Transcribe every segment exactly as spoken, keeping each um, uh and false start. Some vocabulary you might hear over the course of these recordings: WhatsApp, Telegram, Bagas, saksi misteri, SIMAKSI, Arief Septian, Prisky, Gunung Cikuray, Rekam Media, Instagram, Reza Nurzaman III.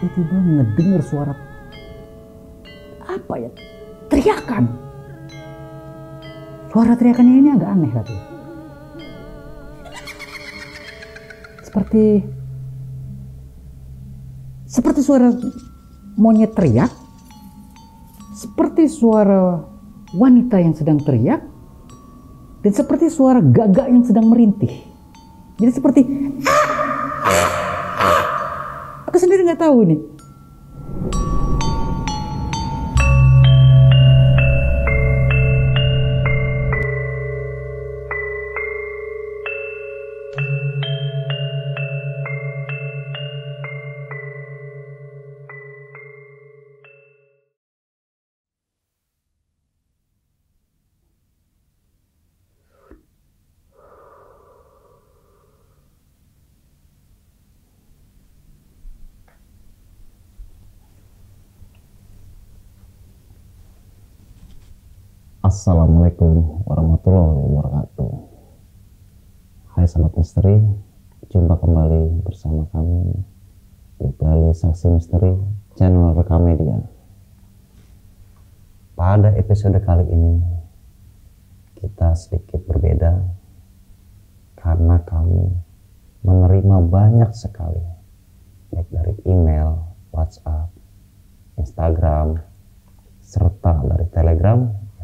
tiba-tiba ngedengar suara apa ya, teriakan. Suara teriakannya ini agak aneh katanya. Seperti seperti suara monyet teriak, seperti suara wanita yang sedang teriak, dan seperti suara gagak yang sedang merintih. Jadi seperti aku sendiri nggak tahu ini. Assalamualaikum warahmatullahi wabarakatuh. Hai sahabat misteri, jumpa kembali bersama kami di kali saksi misteri channel Rekam Media. Pada episode kali ini kita sedikit berbeda karena kami menerima banyak sekali, baik dari email, WhatsApp, Instagram, serta dari Telegram,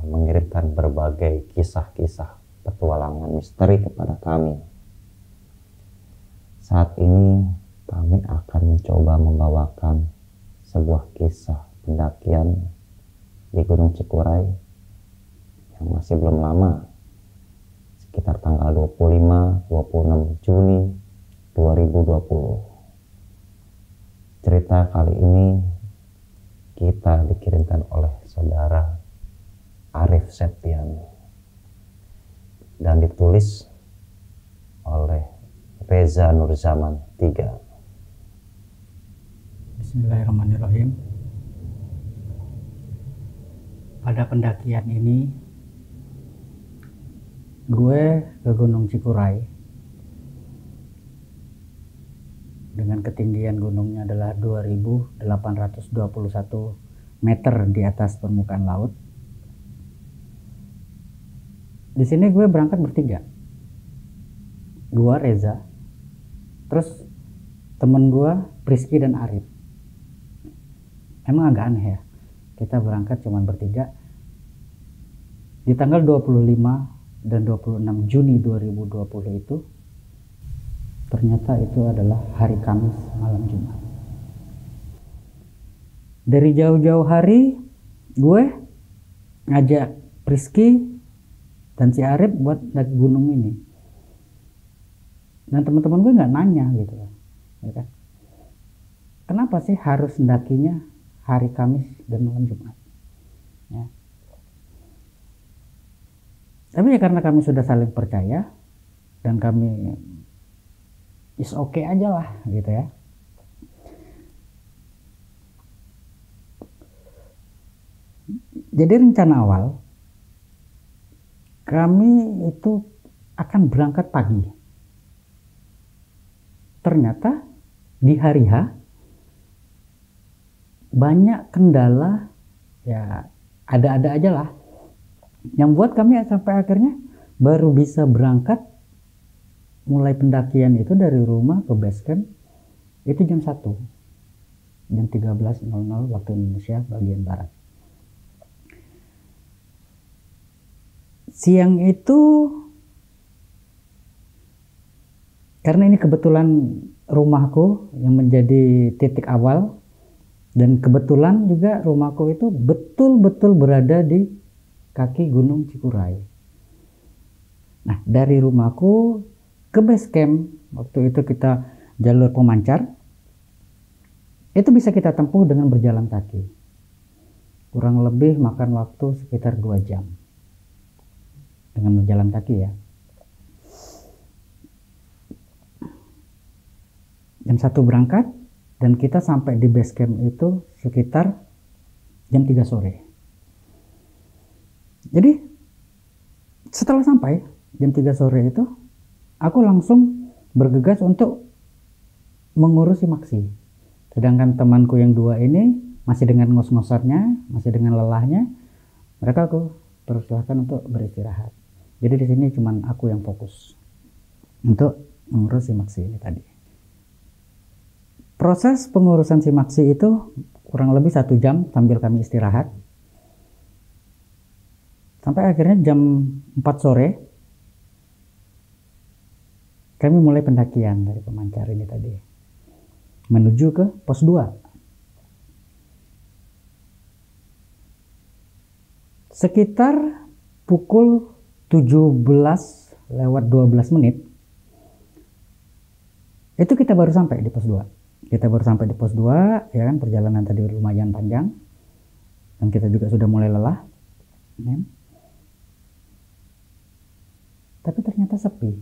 mengirimkan berbagai kisah-kisah petualangan misteri kepada kami. Saat ini kami akan mencoba membawakan sebuah kisah pendakian di Gunung Cikuray yang masih belum lama, sekitar tanggal dua puluh lima dua puluh enam Juni dua ribu dua puluh. Cerita kali ini kita dikirimkan oleh saudara Arief Septian dan ditulis oleh Reza Nurzaman tiga. Bismillahirrahmanirrahim. Pada pendakian ini gue ke Gunung Cikuray dengan ketinggian gunungnya adalah dua ribu delapan ratus dua puluh satu meter di atas permukaan laut. Di sini gue berangkat bertiga, gue Reza, terus temen gue Prisky dan Arief. Emang agak aneh ya, kita berangkat cuma bertiga. Di tanggal dua puluh lima dan dua puluh enam Juni dua ribu dua puluh itu, ternyata itu adalah hari Kamis malam Jumat. Dari jauh-jauh hari, gue ngajak Prisky dan si Arief buat naik gunung ini. Dan teman-teman gue nggak nanya gitu kan. Ya, kenapa sih harus mendakinya hari Kamis dan malam Jumat? Ya. Tapi ya karena kami sudah saling percaya dan kami is okay aja lah gitu ya. Jadi rencana awal kami itu akan berangkat pagi. Ternyata di hari H banyak kendala, ya ada-ada aja lah, yang buat kami sampai akhirnya baru bisa berangkat mulai pendakian itu dari rumah ke base camp itu jam satu jam tiga belas nol nol waktu Indonesia bagian barat. Siang itu, karena ini kebetulan rumahku yang menjadi titik awal, dan kebetulan juga rumahku itu betul-betul berada di kaki Gunung Cikuray. Nah, dari rumahku ke base camp, waktu itu kita jalur pemancar, itu bisa kita tempuh dengan berjalan kaki. Kurang lebih makan waktu sekitar dua jam. Dengan berjalan kaki ya. Jam satu berangkat dan kita sampai di base camp itu sekitar jam tiga sore. Jadi setelah sampai jam tiga sore itu aku langsung bergegas untuk mengurus SIMAKSI. Sedangkan temanku yang dua ini masih dengan ngos-ngosannya, masih dengan lelahnya, mereka aku persilahkan untuk beristirahat. Jadi di sini cuma aku yang fokus untuk mengurus SIMAKSI ini tadi. Proses pengurusan SIMAKSI itu kurang lebih satu jam sambil kami istirahat. Sampai akhirnya jam empat sore, kami mulai pendakian dari pemancar ini tadi, menuju ke pos dua. Sekitar pukul tujuh belas lewat dua belas menit, itu kita baru sampai di pos dua. Kita baru sampai di pos dua, ya kan, perjalanan tadi lumayan panjang. Dan kita juga sudah mulai lelah. Ya. Tapi ternyata sepi.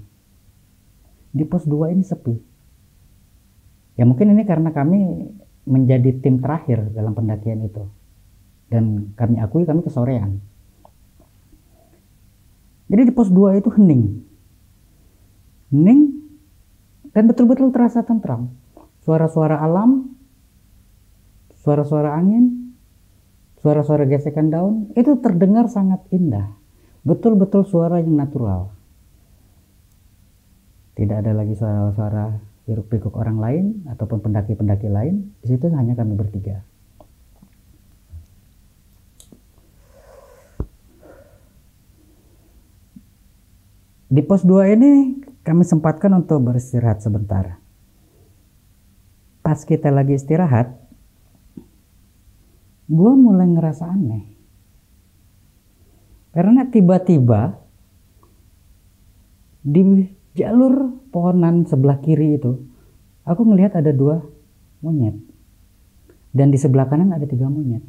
Di pos dua ini sepi. Ya mungkin ini karena kami menjadi tim terakhir dalam pendakian itu. Dan kami akui kami kesorean. Jadi di pos dua itu hening. Hening dan betul-betul terasa tentram. Suara-suara alam, suara-suara angin, suara-suara gesekan daun, itu terdengar sangat indah. Betul-betul suara yang natural. Tidak ada lagi suara-suara hiruk-pikuk orang lain ataupun pendaki-pendaki lain. Di situ hanya kami bertiga. Di pos dua ini kami sempatkan untuk beristirahat sebentar. Pas kita lagi istirahat, gue mulai ngerasa aneh. Karena tiba-tiba di jalur pohonan sebelah kiri itu, aku melihat ada dua monyet. Dan di sebelah kanan ada tiga monyet.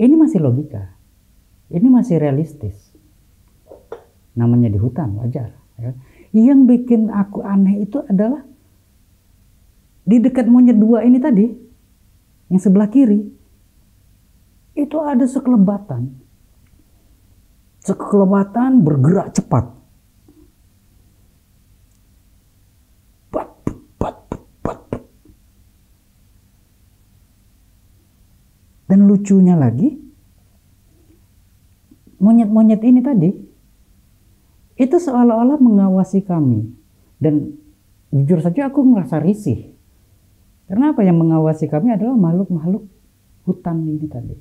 Ini masih logika. Ini masih realistis. Namanya di hutan, wajar. Ya. Yang bikin aku aneh itu adalah di dekat monyet dua ini tadi, yang sebelah kiri, itu ada sekelebatan. Sekelebatan bergerak cepat. Pat, pat, pat, pat. Dan lucunya lagi, monyet-monyet ini tadi, itu seolah-olah mengawasi kami. Dan jujur saja aku merasa risih. Karena apa yang mengawasi kami adalah makhluk-makhluk hutan ini tadi.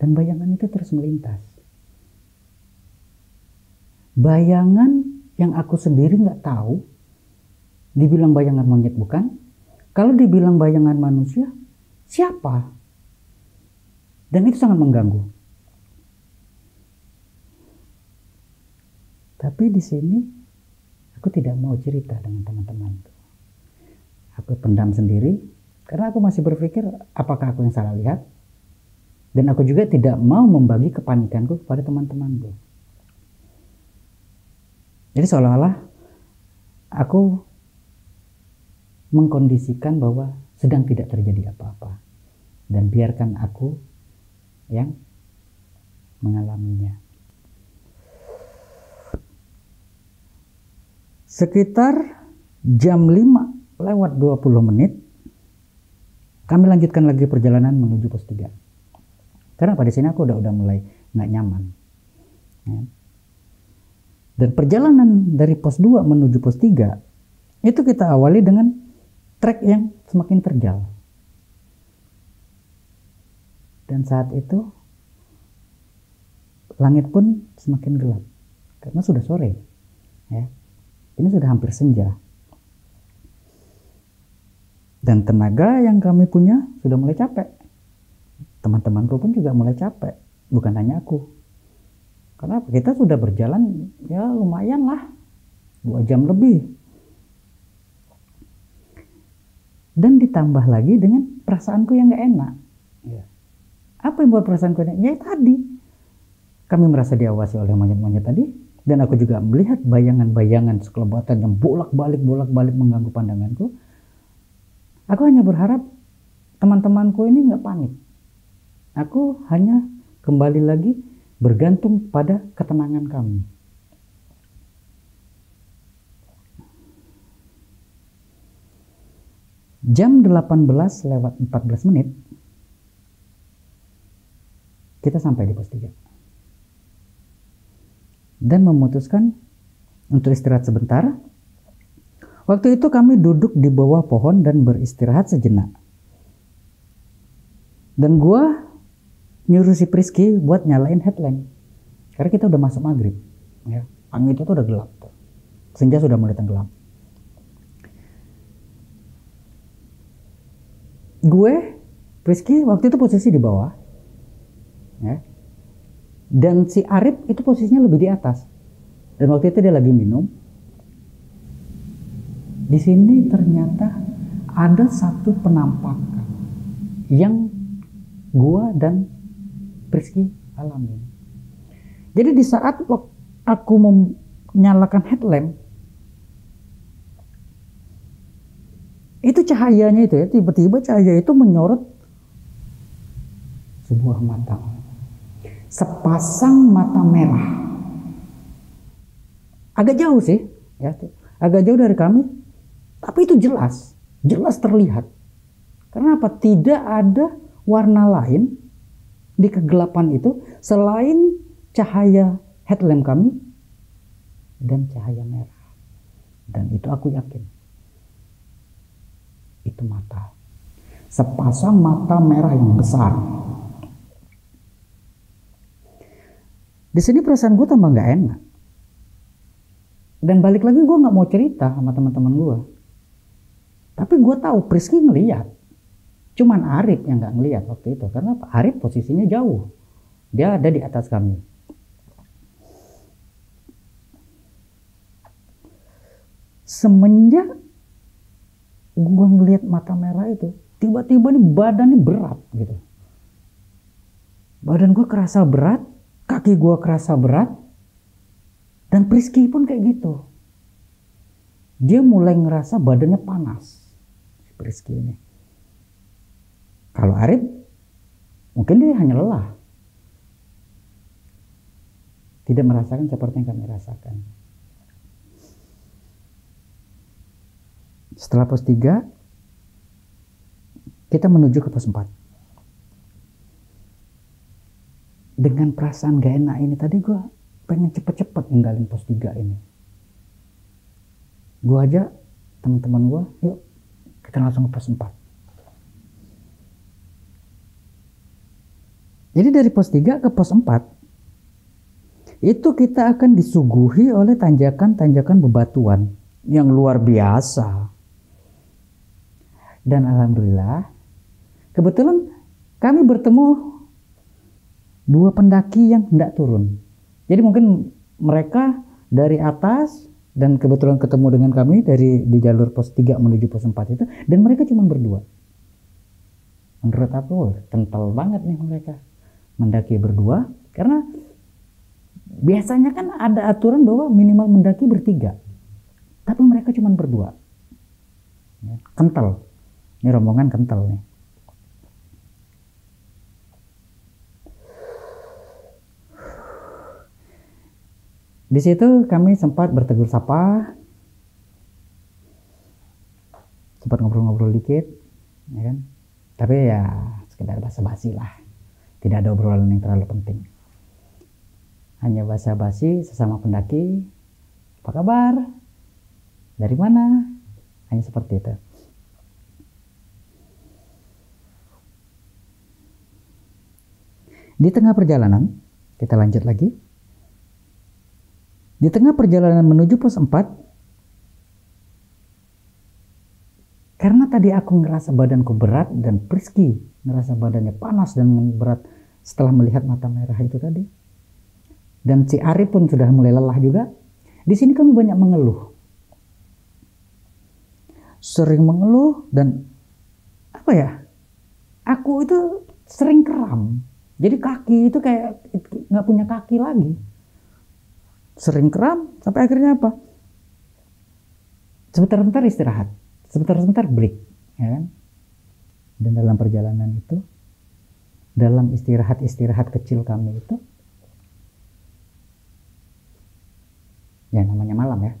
Dan bayangan itu terus melintas. Bayangan yang aku sendiri nggak tahu. Dibilang bayangan monyet bukan. Kalau dibilang bayangan manusia, siapa? Dan itu sangat mengganggu. Tapi di sini aku tidak mau cerita dengan teman-teman. Aku pendam sendiri karena aku masih berpikir apakah aku yang salah lihat. Dan aku juga tidak mau membagi kepanikanku kepada teman-temanku. Jadi seolah-olah aku mengkondisikan bahwa sedang tidak terjadi apa-apa. Dan biarkan aku yang mengalaminya. Sekitar jam lima lewat dua puluh menit, kami lanjutkan lagi perjalanan menuju pos tiga. Karena pada sini aku udah udah mulai nggak nyaman. Ya. Dan perjalanan dari pos dua menuju pos tiga, itu kita awali dengan trek yang semakin terjal. Dan saat itu, langit pun semakin gelap. Karena sudah sore. Ya. Ini sudah hampir senja. Dan tenaga yang kami punya sudah mulai capek. Teman-temanku pun juga mulai capek. Bukan hanya aku. Karena kita sudah berjalan ya lumayan lah. Dua jam lebih. Dan ditambah lagi dengan perasaanku yang gak enak. Ya. Apa yang buat perasaanku enak? Ya tadi. Kami merasa diawasi oleh monyet-monyet tadi. Dan aku juga melihat bayangan-bayangan sekelebatan yang bolak-balik, bolak-balik mengganggu pandanganku. Aku hanya berharap teman-temanku ini nggak panik. Aku hanya kembali lagi bergantung pada ketenangan kami. Jam delapan belas lewat empat belas menit, kita sampai di pos tiga. Dan memutuskan untuk istirahat sebentar. Waktu itu kami duduk di bawah pohon dan beristirahat sejenak. Dan gua nyuruh si Prisky buat nyalain headlamp. Karena kita udah masuk maghrib. Ya, angin itu udah gelap. Senja sudah mulai tenggelam. Gue, Prisky waktu itu posisi di bawah, ya. Dan si Arief itu posisinya lebih di atas. Dan waktu itu dia lagi minum. Di sini ternyata ada satu penampakan yang gue dan Prisky alami. Jadi di saat aku menyalakan headlamp, itu cahayanya itu ya, tiba-tiba cahaya itu menyorot sebuah mata, sepasang mata merah. Agak jauh sih, ya, agak jauh dari kami, tapi itu jelas, jelas terlihat. Karena apa? Tidak ada warna lain di kegelapan itu selain cahaya headlamp kami dan cahaya merah. Dan itu aku yakin. Itu mata, sepasang mata merah yang besar. Di sini perasaan gue tambah nggak enak. Dan balik lagi gue nggak mau cerita sama teman-teman gue. Tapi gue tahu Prisky ngelihat. Cuman Arief yang nggak ngelihat waktu itu, karena Arief posisinya jauh. Dia ada di atas kami. Semenjak gue ngelihat mata merah itu, tiba-tiba nih badannya berat gitu. Badan gue kerasa berat, kaki gue kerasa berat, dan Prisky pun kayak gitu. Dia mulai ngerasa badannya panas, Prisky ini. Kalau Arief, mungkin dia hanya lelah. Tidak merasakan seperti yang kami rasakan. Setelah pos tiga, kita menuju ke pos empat. Dengan perasaan gak enak ini, tadi gue pengen cepet-cepet ninggalin pos tiga ini. Gue aja, teman-teman gue, yuk kita langsung ke pos empat. Jadi dari pos tiga ke pos empat, itu kita akan disuguhi oleh tanjakan-tanjakan bebatuan yang luar biasa. Dan alhamdulillah, kebetulan kami bertemu dua pendaki yang hendak turun. Jadi mungkin mereka dari atas dan kebetulan ketemu dengan kami dari di jalur pos tiga menuju pos empat itu. Dan mereka cuma berdua. Menurut aku, kental banget nih mereka mendaki berdua. Karena biasanya kan ada aturan bahwa minimal mendaki bertiga. Tapi mereka cuma berdua. Kental. Ini rombongan kental nih. Di situ kami sempat bertegur sapa, sempat ngobrol-ngobrol dikit, ya kan? Tapi ya sekedar basa-basi lah, tidak ada obrolan yang terlalu penting. Hanya basa-basi sesama pendaki, apa kabar, dari mana, hanya seperti itu. Di tengah perjalanan, kita lanjut lagi. Di tengah perjalanan menuju pos empat, karena tadi aku ngerasa badanku berat dan Prisky ngerasa badannya panas dan berat setelah melihat mata merah itu tadi. Dan si Arief pun sudah mulai lelah juga. Di sini kami banyak mengeluh. Sering mengeluh dan apa ya, aku itu sering kram. Jadi kaki itu kayak nggak punya kaki lagi. Sering kram sampai akhirnya apa? Sebentar-bentar istirahat. Sebentar-bentar break. Ya kan? Dan dalam perjalanan itu, dalam istirahat-istirahat kecil kami itu, ya namanya malam ya.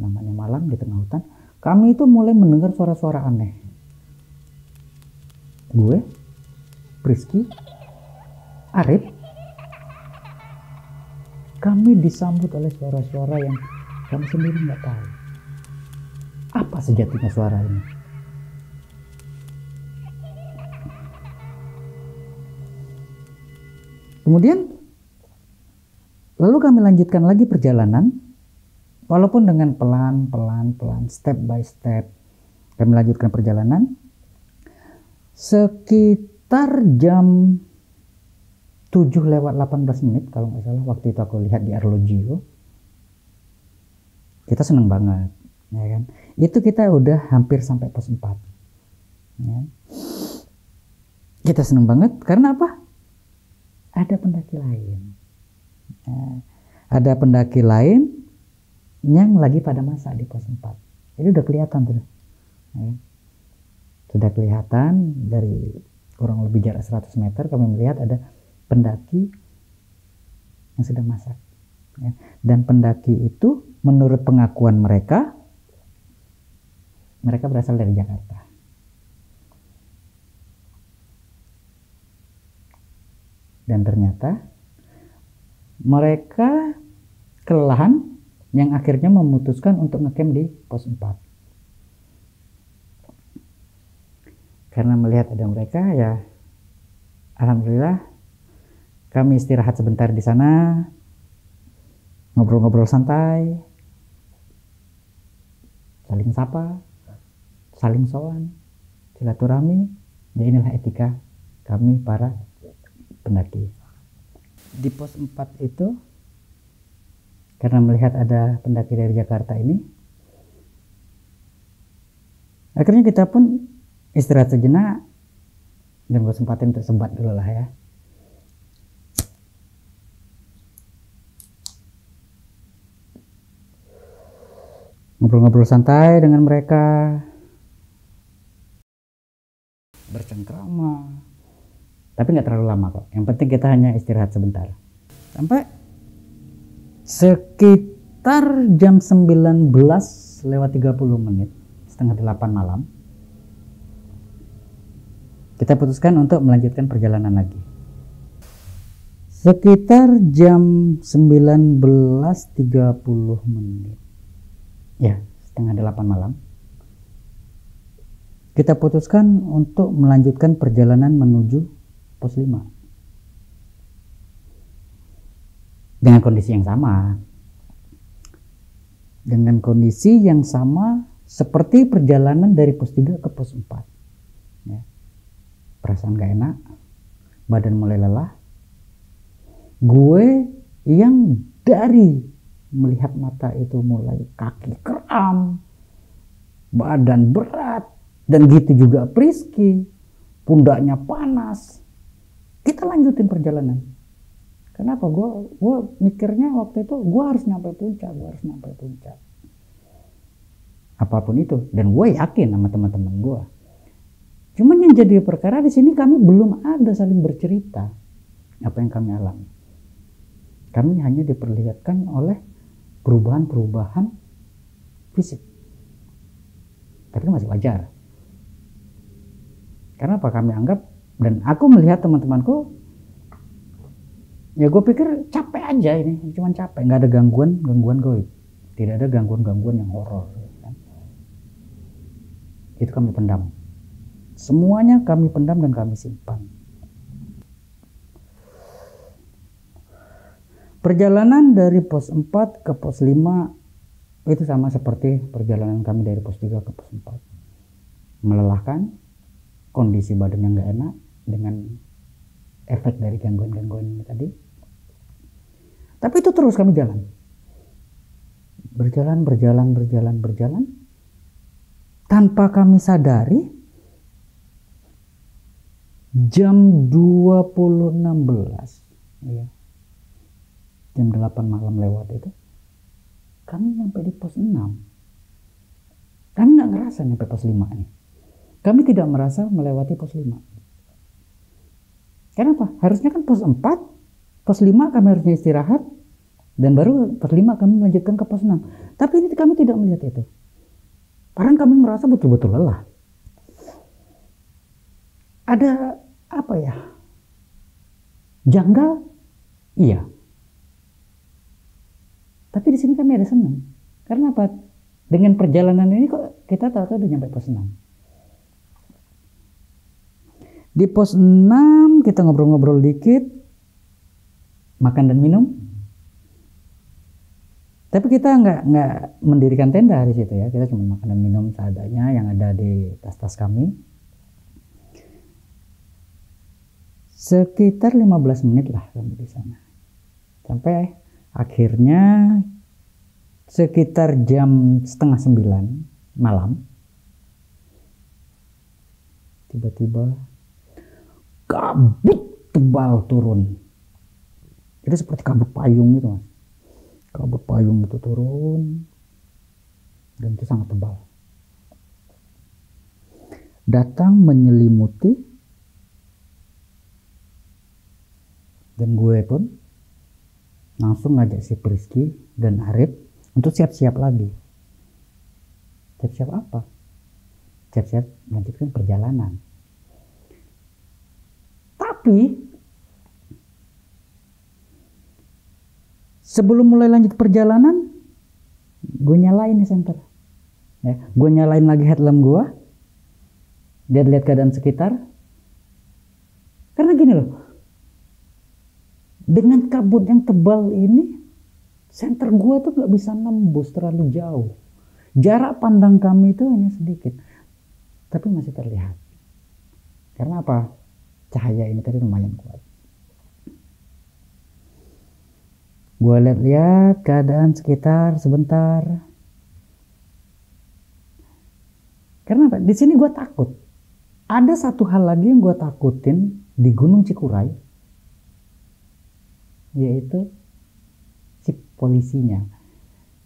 Namanya malam di tengah hutan, kami itu mulai mendengar suara-suara aneh. Gue, Prisky, Arief. Kami disambut oleh suara-suara yang kami sendiri nggak tahu apa sejatinya suara ini. Kemudian, lalu kami lanjutkan lagi perjalanan, walaupun dengan pelan-pelan-pelan, step by step, kami lanjutkan perjalanan. Sekitar jam tujuh lewat delapan belas menit kalau nggak salah, waktu itu aku lihat di Arlogio. Kita seneng banget, ya kan? Itu kita udah hampir sampai pos empat. Ya. Kita seneng banget karena apa? Ada pendaki lain. Ya. Ada pendaki lain yang lagi pada masa di pos empat. Jadi udah kelihatan tuh. Ya. Sudah kelihatan dari kurang lebih jarak seratus meter kami melihat ada pendaki yang sedang masak. Ya. Dan pendaki itu menurut pengakuan mereka, mereka berasal dari Jakarta. Dan ternyata mereka kelelahan yang akhirnya memutuskan untuk ngecamp di pos empat. Karena melihat ada mereka, ya alhamdulillah kami istirahat sebentar di sana, ngobrol-ngobrol santai, saling sapa, saling sowan, silaturahmi. Ya inilah etika kami para pendaki. Di pos empat itu, karena melihat ada pendaki dari Jakarta ini, akhirnya kita pun istirahat sejenak dan gue sempatin untuk sebat dulu lah ya. Ngobrol-ngobrol santai dengan mereka, bercengkrama, tapi nggak terlalu lama kok. Yang penting kita hanya istirahat sebentar. Sampai sekitar jam sembilan belas lewat tiga puluh menit, setengah delapan malam, kita putuskan untuk melanjutkan perjalanan lagi. Sekitar jam sembilan belas tiga puluh menit. Ya, setengah delapan malam. Kita putuskan untuk melanjutkan perjalanan menuju pos lima. Dengan kondisi yang sama. Dengan kondisi yang sama seperti perjalanan dari pos tiga ke pos empat. Ya. Perasaan gak enak, badan mulai lelah. Gue yang dari melihat mata itu mulai kaki kram, badan berat, dan gitu juga Prisky, pundaknya panas. Kita lanjutin perjalanan. Kenapa? Gue gue mikirnya waktu itu gue harus nyampe puncak, gue harus nyampe puncak. Apapun itu, dan gue yakin sama teman-teman gue. Cuman yang jadi perkara di sini kami belum ada saling bercerita apa yang kami alami. Kami hanya diperlihatkan oleh perubahan-perubahan fisik. Tapi itu masih wajar. Karena apa? Kami anggap, dan aku melihat teman-temanku, ya gue pikir capek aja ini, cuman capek, nggak ada gangguan-gangguan goib, tidak ada gangguan-gangguan yang horor. Itu kami pendam. Semuanya kami pendam dan kami simpan. Perjalanan dari pos empat ke pos lima itu sama seperti perjalanan kami dari pos tiga ke pos empat. Melelahkan, kondisi badan yang gak enak dengan efek dari gangguan-gangguan ini tadi. Tapi itu terus kami jalan. Berjalan, berjalan, berjalan, berjalan. Tanpa kami sadari, jam dua puluh enam belas, ya, jam delapan malam lewat itu, kami nyampe di pos enam. Kami nggak ngerasa nyampe pos lima ini. Kami tidak merasa melewati pos lima. Kenapa? Harusnya kan pos empat, pos lima kami harusnya istirahat, dan baru pos lima kami melanjutkan ke pos enam. Tapi ini kami tidak melihat itu. Padahal kami merasa betul-betul lelah. ada apa ya? Janggal? Iya. Tapi di sini kami ada senang. Karena apa? Dengan perjalanan ini kok kita tahu-tahu udah nyampe pos enam. Di pos enam kita ngobrol-ngobrol dikit. Makan dan minum. Tapi kita nggak nggak mendirikan tenda di situ ya. Kita cuma makan dan minum seadanya yang ada di tas-tas kami. Sekitar lima belas menit lah kami di sana. Sampai akhirnya sekitar jam setengah sembilan malam. Tiba-tiba kabut tebal turun. Itu seperti kabut payung gitu mas. Kabut payung itu turun. Dan itu sangat tebal. Datang menyelimuti. Dan gue pun langsung ngajak si Prisky dan Arief untuk siap-siap lagi. Siap-siap apa? Siap-siap melanjutkan perjalanan. Tapi sebelum mulai lanjut perjalanan, gue nyalain nih senter. Ya, gue nyalain lagi headlamp gue. Dia lihat keadaan sekitar. Karena gini loh. Dengan kabut yang tebal ini, senter gue tuh gak bisa nembus terlalu jauh. Jarak pandang kami itu hanya sedikit. Tapi masih terlihat. Karena apa? Cahaya ini tadi lumayan kuat. Gue lihat-lihat keadaan sekitar sebentar. Karena apa? Di sini gue takut. Ada satu hal lagi yang gue takutin di Gunung Cikuray. Yaitu si polisinya,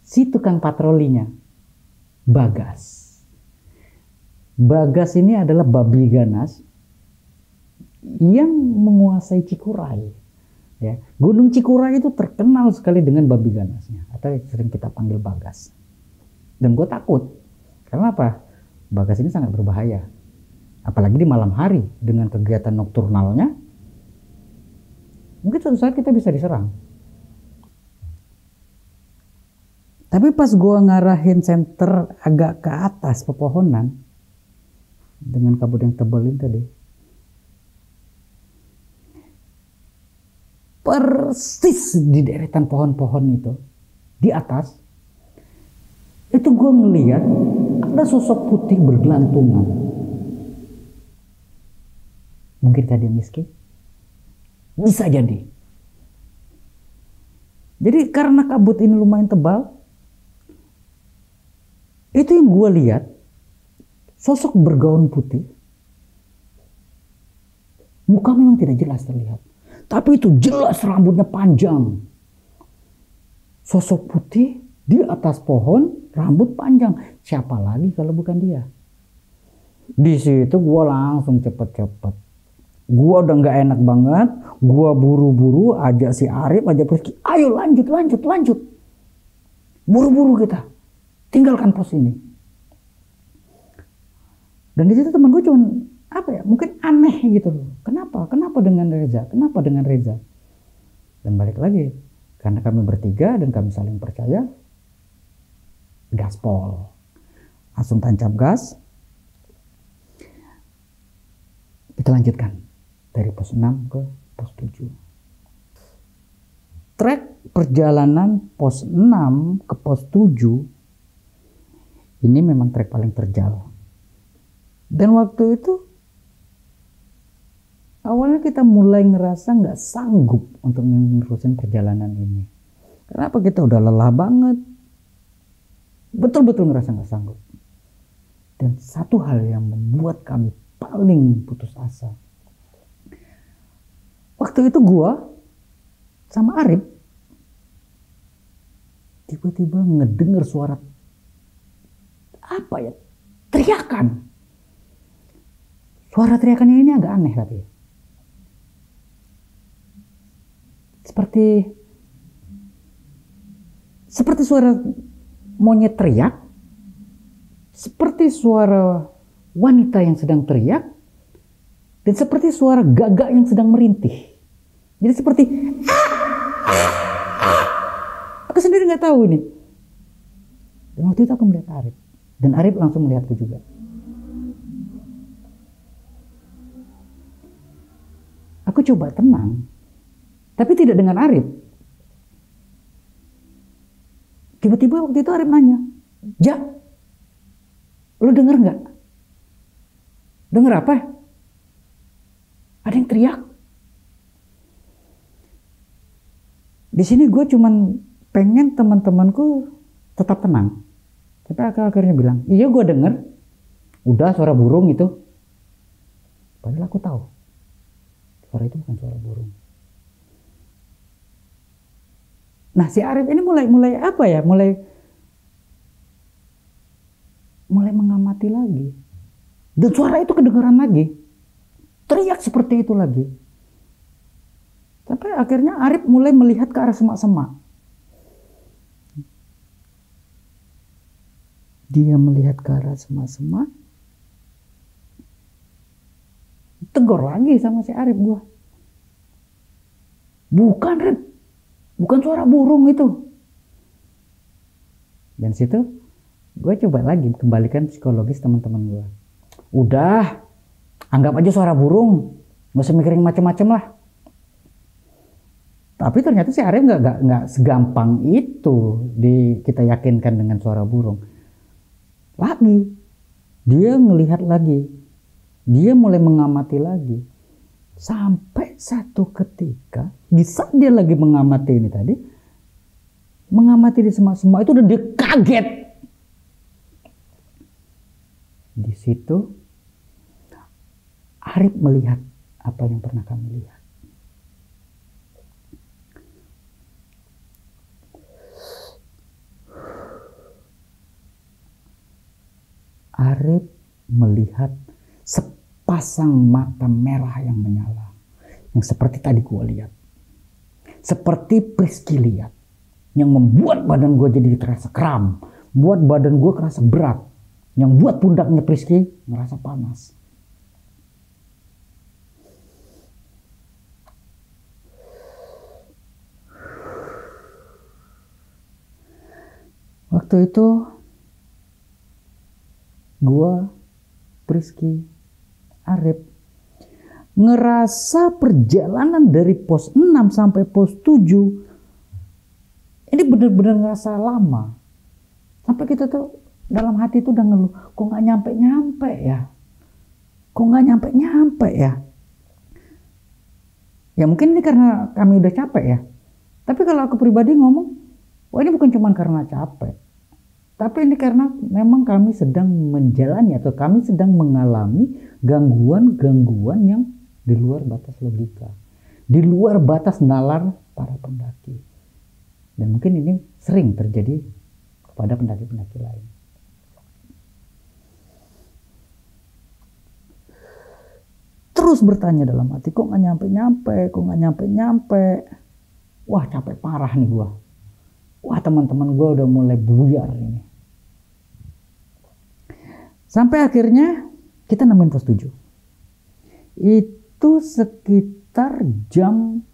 si tukang patrolinya, Bagas. Bagas ini adalah babi ganas yang menguasai Cikuray. Ya, Gunung Cikuray itu terkenal sekali dengan babi ganasnya, atau sering kita panggil Bagas. Dan gue takut, karena apa? Bagas ini sangat berbahaya, apalagi di malam hari dengan kegiatan nokturnalnya. Mungkin suatu saat kita bisa diserang. Tapi pas gua ngarahin senter agak ke atas pepohonan dengan kabut yang tebal ini tadi, persis di deretan pohon-pohon itu di atas itu gua ngelihat ada sosok putih bergelantungan. Mungkin tadi miskin. Bisa jadi. Jadi karena kabut ini lumayan tebal, itu yang gue lihat, sosok bergaun putih, muka memang tidak jelas terlihat, tapi itu jelas rambutnya panjang. Sosok putih di atas pohon, rambut panjang. Siapa lagi kalau bukan dia? Di situ gue langsung cepet-cepet. Gua udah nggak enak banget, gua buru-buru ajak si Arief, ajak Prisky, ayo lanjut, lanjut, lanjut. Buru-buru kita, tinggalkan pos ini. Dan di situ teman gue cuma apa ya, mungkin aneh gitu loh. Kenapa? Kenapa dengan Reza? Kenapa dengan Reza? Dan balik lagi, karena kami bertiga dan kami saling percaya, gaspol, langsung tancap gas. Kita lanjutkan. Dari pos enam ke pos tujuh. Trek perjalanan pos enam ke pos tujuh ini memang trek paling terjal. Dan waktu itu awalnya kita mulai ngerasa nggak sanggup untuk menerusin perjalanan ini. Kenapa? Kita udah lelah banget. Betul-betul ngerasa nggak sanggup. Dan satu hal yang membuat kami paling putus asa. Waktu itu gua sama Arief tiba-tiba ngedenger suara apa ya? Teriakan. Suara teriakannya ini agak aneh tapi. Seperti seperti suara monyet teriak. Seperti suara wanita yang sedang teriak, Dan seperti suara gagak yang sedang merintih. Jadi seperti... Aku sendiri nggak tahu nih. Dan waktu itu aku melihat Arief. Dan Arief langsung melihatku juga. Aku coba tenang. Tapi tidak dengan Arief. Tiba-tiba waktu itu Arief nanya, "Ja, lu denger nggak?" "Denger apa?" "Ada yang teriak." Di sini gue cuman pengen teman-temanku tetap tenang. Tapi akhir-akhirnya bilang, "Iya gue denger. Udah suara burung itu." Padahal aku tahu. Suara itu bukan suara burung. Nah si Arief ini mulai mulai apa ya? Mulai mulai mengamati lagi. Dan suara itu kedengaran lagi. Teriak seperti itu lagi. Sampai akhirnya Arief mulai melihat ke arah semak-semak. Dia melihat ke arah semak-semak. Tegur lagi sama si Arief gua. "Bukan, Rip. Bukan suara burung itu." Dan situ gue coba lagi kembalikan psikologis teman-teman gue. "Udah, anggap aja suara burung. Gak usah mikirin macem-macem lah." Tapi ternyata si Arief gak, gak, gak segampang itu di, kita yakinkan dengan suara burung. Lagi, dia ngelihat lagi. Dia mulai mengamati lagi. Sampai satu ketika, di saat dia lagi mengamati ini tadi, mengamati di semak-semak itu udah dia kaget. Di situ, Arief melihat apa yang pernah kami lihat. Arief melihat sepasang mata merah yang menyala, yang seperti tadi gue lihat, seperti Prisky lihat, yang membuat badan gue jadi terasa kram, buat badan gue kerasa berat, yang buat pundaknya Prisky merasa panas. Waktu itu gue, Prisky, Arief ngerasa perjalanan dari pos enam sampai pos tujuh ini bener-bener ngerasa lama. Sampai kita tuh dalam hati tuh udah ngeluh, kok gak nyampe-nyampe ya? Kok gak nyampe-nyampe ya? Ya mungkin ini karena kami udah capek ya. Tapi kalau aku pribadi ngomong, wah ini bukan cuma karena capek. Tapi ini karena memang kami sedang menjalani atau kami sedang mengalami gangguan-gangguan yang di luar batas logika. Di luar batas nalar para pendaki. Dan mungkin ini sering terjadi kepada pendaki-pendaki lain. Terus bertanya dalam hati, kok gak nyampe-nyampe, kok gak nyampe-nyampe. Wah capek parah nih gua. Wah teman-teman gue udah mulai buyar ini. Sampai akhirnya kita nemuin pos tujuh. Itu sekitar jam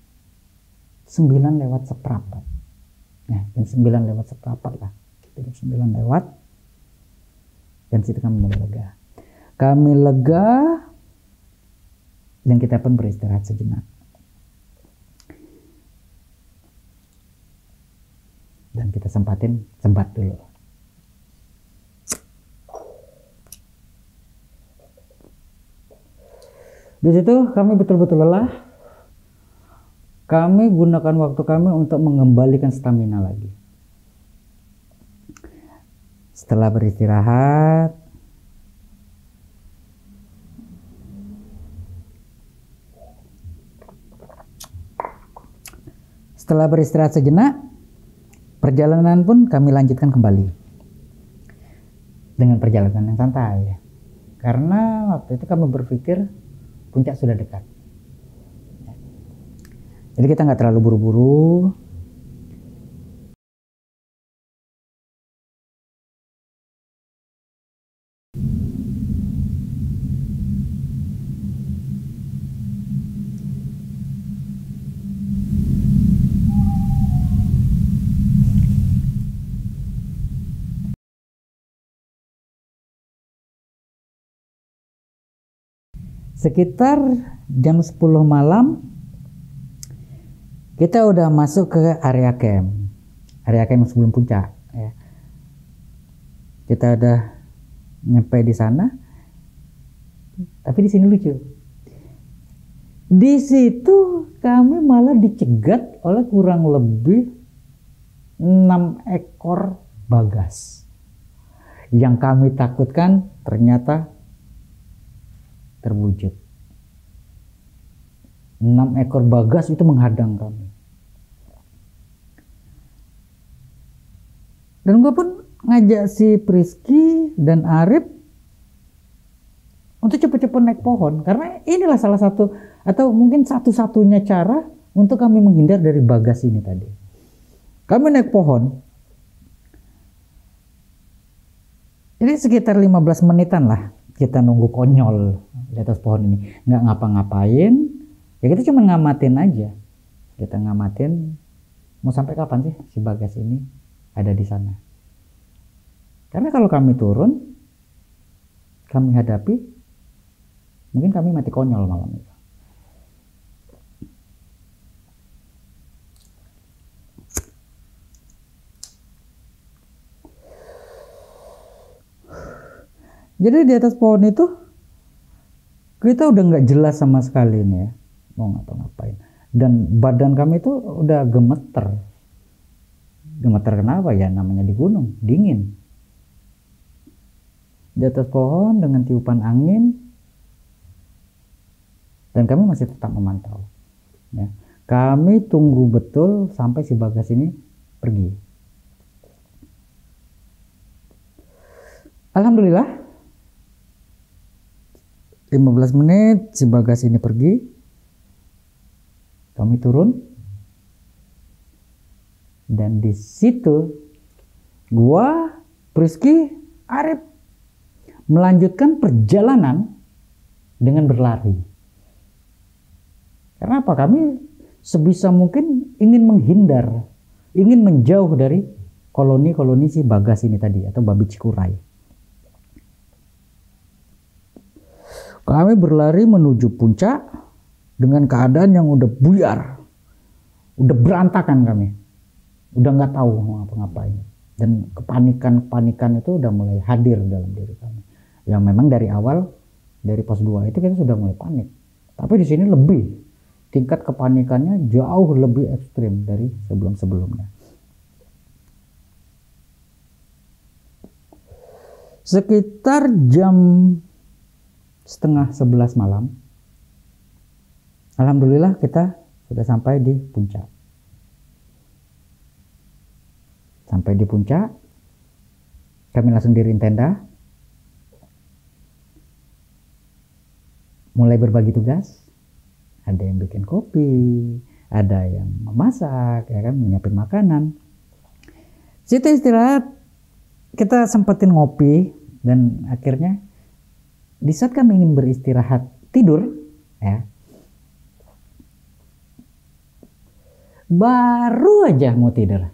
sembilan lewat seperempat. Nah jam sembilan lewat seperempat lah. Jam sembilan lewat. Dan situ kami mulai lega. Kami lega. Dan kita pun beristirahat sejenak. Dan kita sempatin sempat dulu. Di situ kami betul-betul lelah. Kami gunakan waktu kami untuk mengembalikan stamina lagi. Setelah beristirahat, setelah beristirahat sejenak, perjalanan pun kami lanjutkan kembali dengan perjalanan yang santai, karena waktu itu kami berpikir puncak sudah dekat. Jadi kita nggak terlalu buru-buru. sekitar jam sepuluh malam kita udah masuk ke area camp, area camp sebelum puncak. Ya. Kita udah nyampe di sana, tapi di sini lucu. Di situ kami malah dicegat oleh kurang lebih enam ekor Bagas. Yang kami takutkan ternyata terwujud. Enam ekor Bagas itu menghadang kami. Dan gue pun ngajak si Prisky dan Arief untuk cepet-cepet naik pohon. Karena inilah salah satu atau mungkin satu-satunya cara untuk kami menghindar dari Bagas ini tadi. Kami naik pohon. Jadi sekitar lima belas menitan lah kita nunggu konyol di atas pohon ini. Nggak ngapa-ngapain, ya kita cuma ngamatin aja. Kita ngamatin mau sampai kapan sih si Bagas ini ada di sana. Karena kalau kami turun, kami hadapi, mungkin kami mati konyol malam itu. Jadi di atas pohon itu, kita udah nggak jelas sama sekali nih ya, mau ngapa-ngapain. Dan badan kami itu udah gemeter. Gemeter kenapa ya? Namanya di gunung, dingin. Di atas pohon dengan tiupan angin, dan kami masih tetap memantau ya. Kami tunggu betul sampai si Bagas ini pergi. Alhamdulillah lima belas menit si Bagas ini pergi, kami turun, dan di situ gua, Prisky, Arief melanjutkan perjalanan dengan berlari. Karena apa? Kami sebisa mungkin ingin menghindar, ingin menjauh dari koloni-koloni si Bagas ini tadi atau babi Cikuray. Kami berlari menuju puncak dengan keadaan yang udah buyar, udah berantakan kami, udah nggak tahu mau ngapa-ngapain, dan kepanikan-kepanikan itu udah mulai hadir dalam diri kami. Yang memang dari awal, dari pos dua itu kita sudah mulai panik. Tapi di sini lebih, tingkat kepanikannya jauh lebih ekstrim dari sebelum-sebelumnya. Sekitar jam setengah sebelas malam, alhamdulillah kita sudah sampai di puncak. Sampai di puncak, kami langsung diriin tenda. Mulai berbagi tugas, ada yang bikin kopi, ada yang memasak, ya kan, menyiapin makanan. Situ istirahat, kita sempetin ngopi, dan akhirnya di saat kami ingin beristirahat tidur, ya, baru aja mau tidur,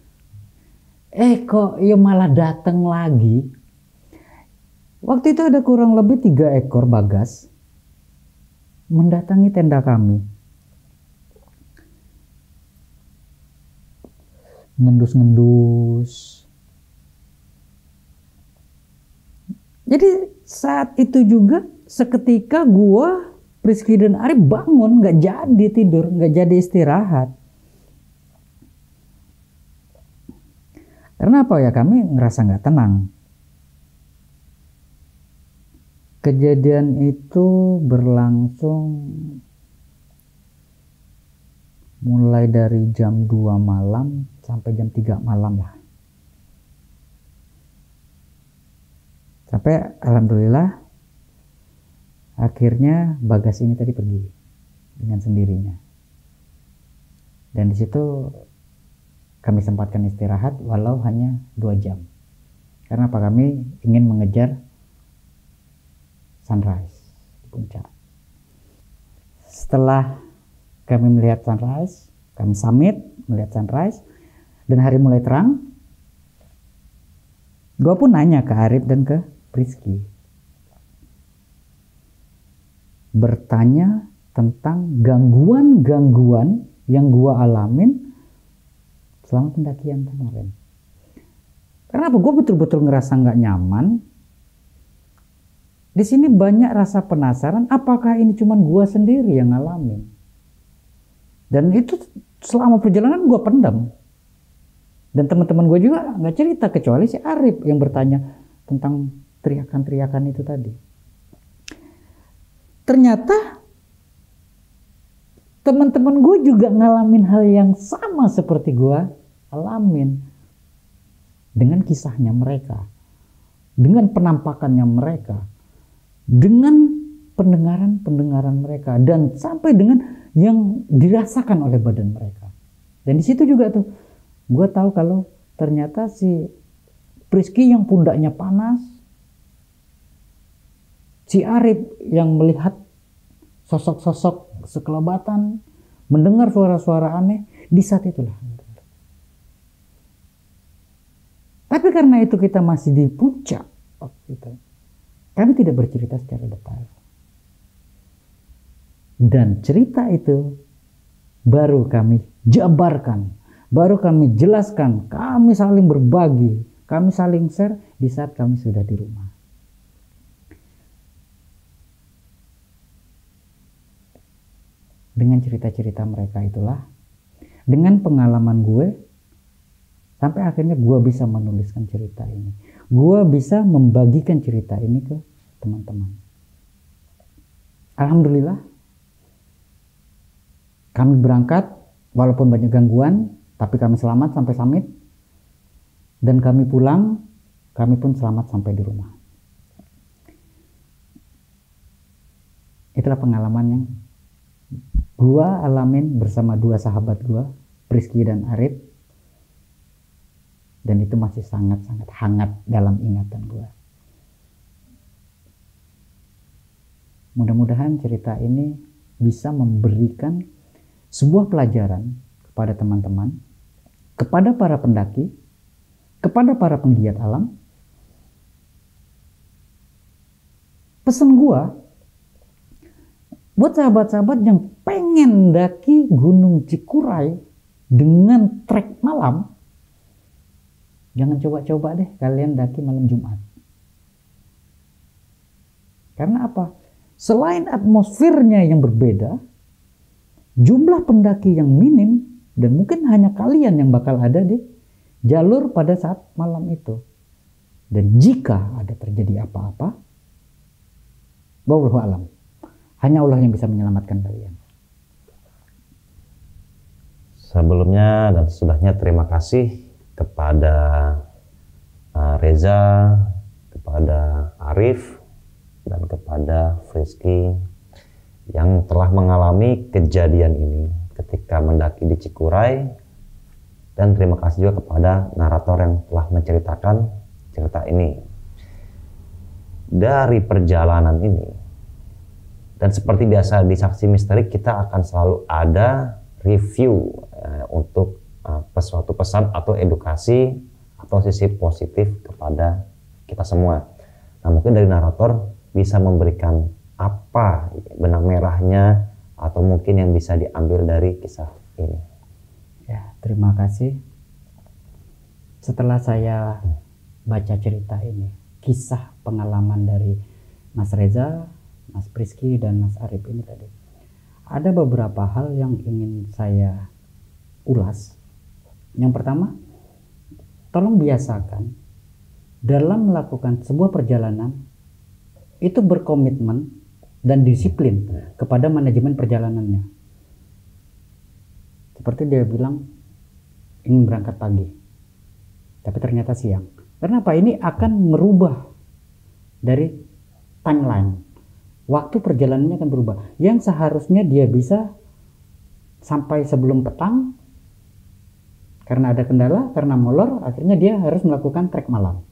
eh kok ya malah datang lagi. Waktu itu ada kurang lebih tiga ekor Bagas mendatangi tenda kami, ngendus-ngendus. Jadi saat itu juga seketika gua, Prisky dan Arief bangun, nggak jadi tidur, nggak jadi istirahat. Karena apa ya, kami ngerasa nggak tenang. Kejadian itu berlangsung mulai dari jam dua malam sampai jam tiga malam lah. Sampai alhamdulillah akhirnya Bagas ini tadi pergi dengan sendirinya. Dan di situ kami sempatkan istirahat walau hanya dua jam. Karena apa, kami ingin mengejar sunrise puncak. Setelah kami melihat sunrise, kami summit melihat sunrise dan hari mulai terang, gue pun nanya ke Arief dan ke Prisky, bertanya tentang gangguan-gangguan yang gua alamin selama pendakian kemarin. Karena apa? Gue betul-betul ngerasa nggak nyaman. Di sini banyak rasa penasaran, apakah ini cuma gue sendiri yang ngalamin? Dan itu selama perjalanan gue pendam. Dan teman-teman gue juga nggak cerita, kecuali si Arief yang bertanya tentang teriakan-teriakan itu tadi. Ternyata teman-teman gue juga ngalamin hal yang sama seperti gue alamin. Dengan kisahnya mereka, dengan penampakannya mereka, dengan pendengaran-pendengaran mereka, dan sampai dengan yang dirasakan oleh badan mereka. Dan di situ juga tuh gue tahu kalau ternyata si Prisky yang pundaknya panas, si Arief yang melihat sosok-sosok sekelebatan, mendengar suara-suara aneh, di saat itulah. Tapi karena itu kita masih di puncak waktu itu, kami tidak bercerita secara detail. Dan cerita itu baru kami jabarkan, baru kami jelaskan, kami saling berbagi, kami saling share di saat kami sudah di rumah. Dengan cerita-cerita mereka itulah, dengan pengalaman gue, sampai akhirnya gue bisa menuliskan cerita ini. Gue bisa membagikan cerita ini ke teman-teman. Alhamdulillah, kami berangkat walaupun banyak gangguan, tapi kami selamat sampai summit. Dan kami pulang, kami pun selamat sampai di rumah. Itulah pengalaman yang gue alamin bersama dua sahabat gue, Prisky dan Arief. Dan itu masih sangat-sangat hangat dalam ingatan gue. Mudah-mudahan cerita ini bisa memberikan sebuah pelajaran kepada teman-teman, kepada para pendaki, kepada para penggiat alam. Pesan gue, buat sahabat-sahabat yang pengen daki Gunung Cikuray dengan trek malam, jangan coba-coba deh kalian daki malam Jumat. Karena apa? Selain atmosfernya yang berbeda, jumlah pendaki yang minim, dan mungkin hanya kalian yang bakal ada di jalur pada saat malam itu. Dan jika ada terjadi apa-apa, wallahu alam. Hanya Allah yang bisa menyelamatkan kalian. Sebelumnya dan sesudahnya terima kasih kepada Reza, kepada Arief, dan kepada Prisky yang telah mengalami kejadian ini ketika mendaki di Cikuray, dan terima kasih juga kepada narator yang telah menceritakan cerita ini. Dari perjalanan ini, dan seperti biasa di Saksi Misteri, kita akan selalu ada review eh, untuk suatu pesan atau edukasi atau sisi positif kepada kita semua. Nah, mungkin dari narator bisa memberikan apa benang merahnya atau mungkin yang bisa diambil dari kisah ini. Ya, terima kasih. Setelah saya baca cerita ini, kisah pengalaman dari Mas Reza, Mas Prisky, dan Mas Arief ini tadi, ada beberapa hal yang ingin saya ulas. Yang pertama, tolong biasakan dalam melakukan sebuah perjalanan itu berkomitmen dan disiplin kepada manajemen perjalanannya. Seperti dia bilang ingin berangkat pagi, tapi ternyata siang. Karena apa? Ini akan merubah dari timeline. Waktu perjalanannya akan berubah. Yang seharusnya dia bisa sampai sebelum petang, karena ada kendala, karena molor, akhirnya dia harus melakukan trek malam.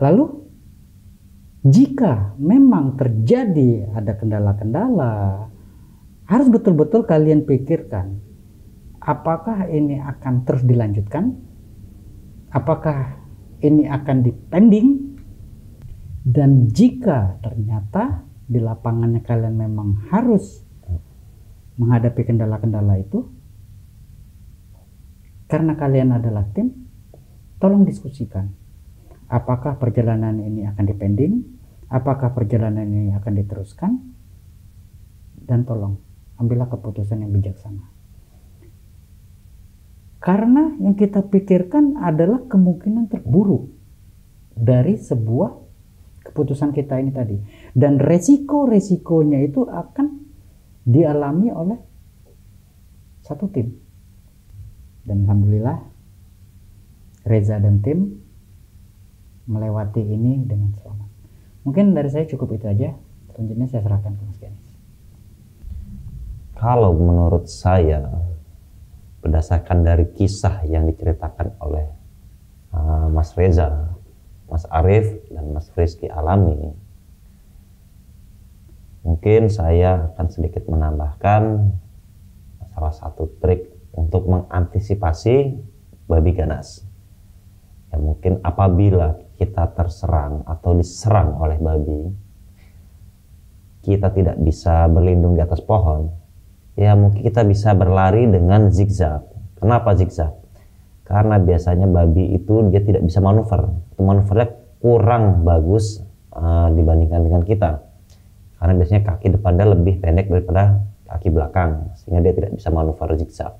Lalu, jika memang terjadi ada kendala-kendala, harus betul-betul kalian pikirkan, apakah ini akan terus dilanjutkan? Apakah ini akan dipending? Dan jika ternyata di lapangannya kalian memang harus menghadapi kendala-kendala itu, karena kalian adalah tim, tolong diskusikan. Apakah perjalanan ini akan dipending? Apakah perjalanan ini akan diteruskan? Dan tolong, ambillah keputusan yang bijaksana. Karena yang kita pikirkan adalah kemungkinan terburuk dari sebuah keputusan kita ini tadi. Dan resiko-resikonya itu akan dialami oleh satu tim. Dan alhamdulillah, Reza dan tim melewati ini dengan selamat. Mungkin dari saya cukup itu aja. Selanjutnya saya serahkan ke Mas Ganis. Kalau menurut saya, berdasarkan dari kisah yang diceritakan oleh uh, Mas Reza, Mas Arief, dan Mas Prisky alami, mungkin saya akan sedikit menambahkan salah satu trik untuk mengantisipasi babi ganas. Ya, mungkin apabila kita terserang atau diserang oleh babi, kita tidak bisa berlindung di atas pohon, ya mungkin kita bisa berlari dengan zigzag. Kenapa zigzag? Karena biasanya babi itu dia tidak bisa manuver, manuvernya kurang bagus uh, dibandingkan dengan kita, karena biasanya kaki depannya lebih pendek daripada kaki belakang, sehingga dia tidak bisa manuver zigzag.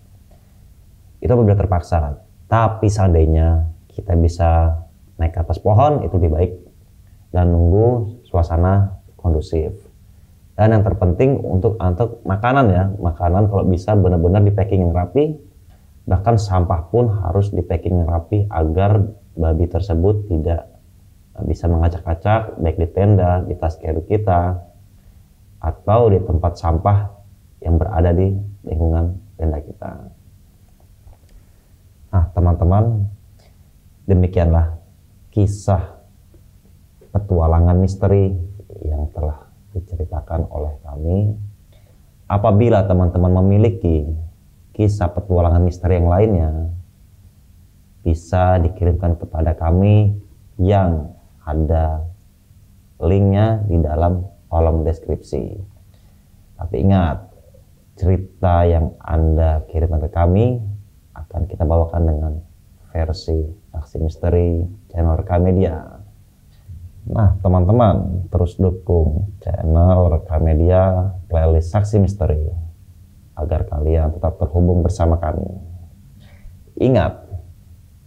Itu apabila terpaksa. Tapi seandainya kita bisa naik ke atas pohon, itu lebih baik, dan nunggu suasana kondusif. Dan yang terpenting untuk untuk makanan ya, makanan kalau bisa benar-benar di packing yang rapi, bahkan sampah pun harus di packing yang rapi agar babi tersebut tidak bisa mengacak-acak, baik di tenda, di tas carry kita, atau di tempat sampah yang berada di lingkungan tenda kita. Nah teman-teman, demikianlah kisah petualangan misteri yang telah diceritakan oleh kami. Apabila teman-teman memiliki kisah petualangan misteri yang lainnya, bisa dikirimkan kepada kami yang ada linknya di dalam kolom deskripsi. Tapi ingat, cerita yang Anda kirimkan ke kami akan kita bawakan dengan versi Saksi Misteri channel Rekam Media. Nah teman-teman, terus dukung channel Rekam Media playlist Saksi Misteri agar kalian tetap terhubung bersama kami. Ingat,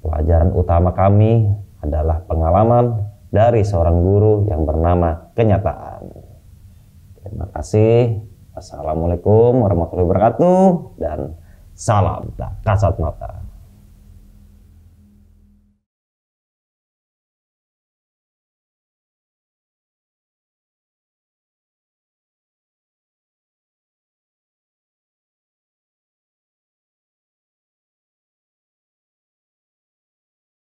pelajaran utama kami adalah pengalaman dari seorang guru yang bernama kenyataan. Terima kasih. Assalamualaikum warahmatullahi wabarakatuh dan salam tak kasat mata.